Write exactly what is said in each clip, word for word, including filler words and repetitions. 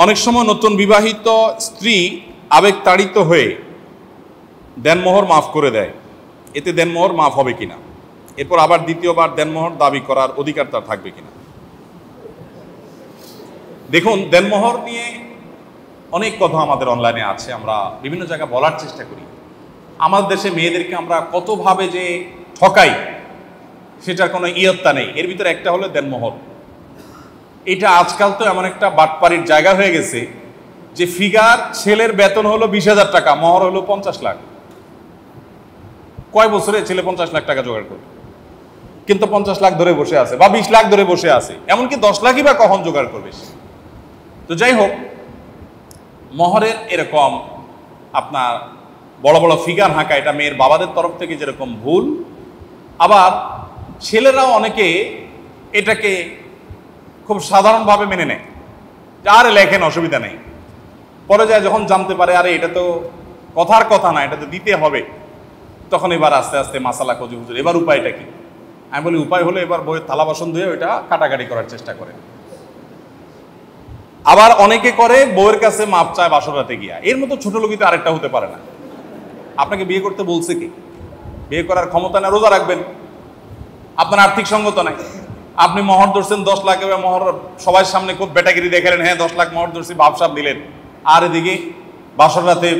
अनेक समय नतून विवाहित स्त्री आवेग ताड़ित हुए देनमोहर माफ कर देय एते देनमोहर माफ होबे किना एरपर आबार द्वितीयबार देनमोहर दाबी करार अधिकार तार थाकबे किना। देखुन देनमोहर निये अनेक कथा आमादेर अनलाइने आछे, आमरा विभिन्न जायगाय बोलार चेष्टा करी। आमादेर देशे मेयेदेरके आमरा कत भावे जे ठकाई सेटार कोनो इयत्ता नेই। एर भितরে একটা হলো দেনমোহর। এটা आजकल तो एमन एक बाटपाड़िर जैगा हो गेছে যে ফিগার ছেলের বেতন হলো বিশ হাজার টাকা, মোহর হলো পঞ্চাশ লাখ। কয় বছরে ছেলে পঞ্চাশ লাখ টাকা জোগাড় করবে? কিন্তু পঞ্চাশ লাখ ধরে বসে আছে বা বিশ লাখ ধরে বসে আছে, এমনকি দশ লাখই বা কখন জোগাড় করবে? তো যাই হোক, মোহরের এরকম আপনার বড় বড় ফিগার হাঁকা এটা মেয়ের বাবাদের তরফ থেকে যেরকম ভুল, আবার ছেলেরাও অনেকে এটাকে খুব সাধারণ ভাবে মেনে নেয়। আর লেখেন অসুবিধা নেই, পরে যায় যখন জানতে পারে আরে এটা তো কথার কথা না, এটা তো দিতে হবে, তখন এবার আস্তে আস্তে মাসালা খোঁজে হুজুর এবার উপায়টা কি? আমি বলি উপায় হলো এবার বইয়ের থালা বাসন ধুয়ে ওইটা কাটাকাটি করার চেষ্টা করে। আবার অনেকে করে বউয়ের কাছে মাপ চায় বাসরাতে গিয়া। এর মতো ছোট লোকিতে আরেকটা হতে পারে না। আপনাকে বিয়ে করতে বলছে কি? বিয়ে করার ক্ষমতা না, রোজা রাখবেন, আপনার আর্থিক সঙ্গত নাই, আপনি মোহর ধরছেন দশ লাখ, এবার মোহর সবার সামনে খুব বেটাগিরি দেখালেন, হ্যাঁ দশ লাখ মোহর ধরছি ভাবসাব দিলেন, আর এদিকে বাসর রাতে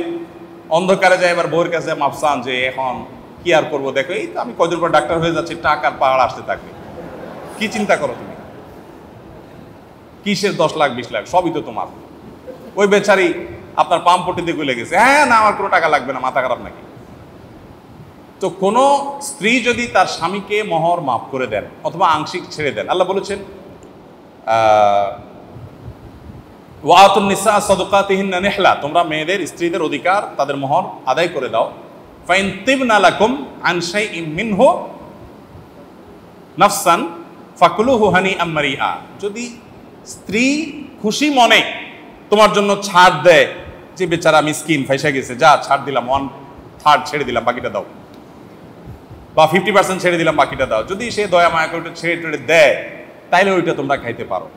অন্ধকারে যায় এবার বউয়ের কাছে মাপসান যে এখন কি আর করবো, দেখো এই তো আমি কদিন পর ডাক্তার হয়ে যাচ্ছি, টাকার পাহাড় আসতে থাকবে। কি চিন্তা করো তুমি? কিসের দশ লাখ বিশ লাখ, সবই তো তোমার। ওই বেচারি আপনার পাম্পটিতে গুলে গেছে, হ্যাঁ না আমার কোনো টাকা লাগবে না, মাথা খারাপ নাকি? তো কোনো স্ত্রী যদি তার স্বামীকে মোহর মাফ করে দেন অথবা আংশিক ছেড়ে দেন, আল্লাহ বলেছেন ওয়াতুন নিসা সাদকাতিহিন্না নিহলা, তোমরা মেয়েদের স্ত্রীদের অধিকার তাদের মোহর আদায় করে দাও। ফাইন তিবনা লাকুম আন শাইইম মিনহু নাফসান ফাকুলুহু হানিআম মারিআ, যদি স্ত্রী খুশি মনে তোমার জন্য ছাড় দেয় যে বেচারা মিসকিন ফাইসা গেছে, যা ছাড় দিলাম, ওয়ান থার্ড ছেড়ে দিলাম বাকিটা দাও, বা ফিফটি পার্সেন্ট ছেড়ে দিলাম বাকিটা দাও, যদি সে দয়া মায়া করে ছেড়ে টেড়ে দেয় তাইলে ওইটা তোমরা খাইতে পারো,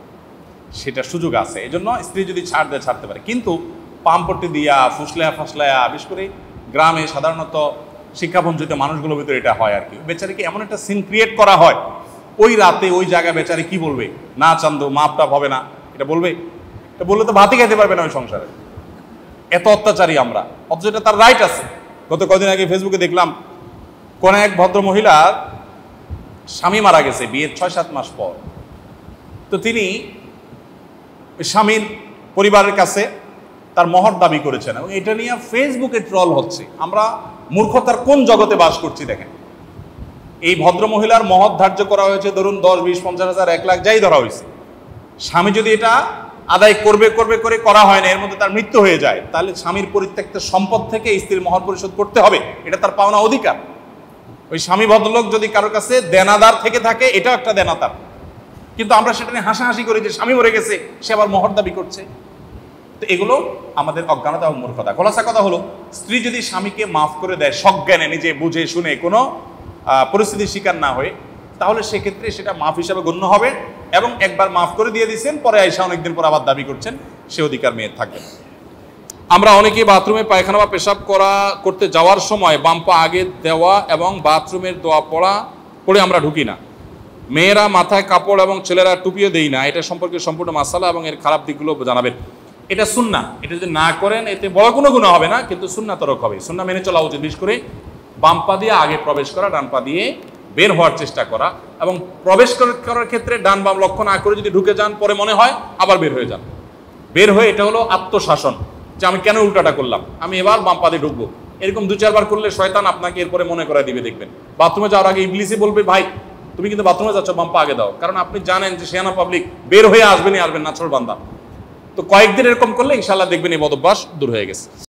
সেটা সুযোগ আছে। এই জন্য স্ত্রী যদি ছাড় দেয় ছাড়তে পারে। কিন্তু পাম্পটি দিয়া ফুসলায়া ফাসলায়া, বিশেষ করে গ্রামে সাধারণত শিক্ষাবঞ্চিত মানুষগুলোর ভিতরে এটা হয় আর কি, বেচারিকে এমন একটা সিন ক্রিয়েট করা হয় ওই রাতে ওই জায়গায়, বেচারি কি বলবে? না চান্দু মাপ টাপ হবে না এটা বলবে, এটা বললে তো ভাতই খেতে পারবে না ওই সংসারে, এত অত্যাচারী আমরা, অথচ এটা তার রাইট আছে। গত কদিন আগে ফেসবুকে দেখলাম কোন এক ভদ্র মহিলার স্বামী মারা গেছে বিয়ের ছয় সাত মাস পর, তো তিনি স্বামীর পরিবারের কাছে তার মোহর দাবি করেছেন এবং এটা নিয়ে ফেসবুকে ট্রল হচ্ছে। আমরা মূর্খতার কোন জগতে বাস করছি দেখেন। এই ভদ্র মহিলার মোহর ধার্য করা হয়েছে ধরুন দশ বিশ পঞ্চাশ হাজার এক লাখ যাই ধরা হয়েছে, স্বামী যদি এটা আদায় করবে করবে করে করা হয় না, এর মধ্যে তার মৃত্যু হয়ে যায়, তাহলে স্বামীর পরিত্যক্ত সম্পদ থেকে স্ত্রীর মোহর পরিশোধ করতে হবে, এটা তার পাওনা অধিকার। ওই স্বামী ভদ্রলোক যদি কারোর কাছে দেনাদার থেকে থাকে এটাও একটা দেনাদার, কিন্তু আমরা সেটা নিয়ে হাসাহাসি করি যে স্বামী মরে গেছে সে আবার মোহর দাবি করছে। তো এগুলো আমাদের অজ্ঞানতা ও মূর্খতা। খোলাসা কথা হলো, স্ত্রী যদি স্বামীকে মাফ করে দেয় সজ্ঞানে, নিজে বুঝে শুনে, কোনো পরিস্থিতির শিকার না হয়ে, তাহলে সেক্ষেত্রে সেটা মাফ হিসাবে গণ্য হবে এবং একবার মাফ করে দিয়ে দিচ্ছেন, পরে আয়সা অনেকদিন পর আবার দাবি করছেন, সে অধিকার মেয়ের থাকবে। আমরা অনেকে বাথরুমে পায়খানা বা পেশাব করা করতে যাওয়ার সময় বাম পা আগে দেওয়া এবং বাথরুমের দোয়া পড়া পড়ে আমরা ঢুকি না। মেয়েরা মাথায় কাপড় এবং ছেলেরা টুপিও দেই না, এটা সম্পর্কে সম্পূর্ণ মাসালা এবং এর খারাপ দিকগুলো জানাবেন। এটা সুন্নাহ, এটা যদি না করেন এতে বড় কোনো গুনাহ হবে না, কিন্তু সুন্নাহ তরক হবে, সুন্নাহ মেনে চলা উচিত। বিশেষ করে বাম পা দিয়ে আগে প্রবেশ করা, ডান পা দিয়ে বের হওয়ার চেষ্টা করা, এবং প্রবেশ করার ক্ষেত্রে ডান বাম লক্ষ্য না করে যদি ঢুকে যান পরে মনে হয় আবার বের হয়ে যান, বের হয়ে এটা হলো আত্মশাসন যে আমি কেন উল্টাটা করলাম, আমি এবার বাম পা দিয়ে ঢুকবো। এরকম দু চারবার করলে শয়তান আপনাকে এরপরে মনে করায় দিবে। দেখবেন বাথরুমে যাওয়ার আগে ইবলিসই বলবে ভাই তুমি কিন্তু বাথরুমে যাচ্ছ, বাম্পা আগে দাও, কারণ আপনি জানেন যে সেয়ানা পাবলিক বের হয়ে আসবেনই আসবেন, নাচর বান্দা। তো কয়েকদিন এরকম করলে ইনশাল্লাহ দেখবেন এই বদভ্যাস দূর হয়ে গেছে।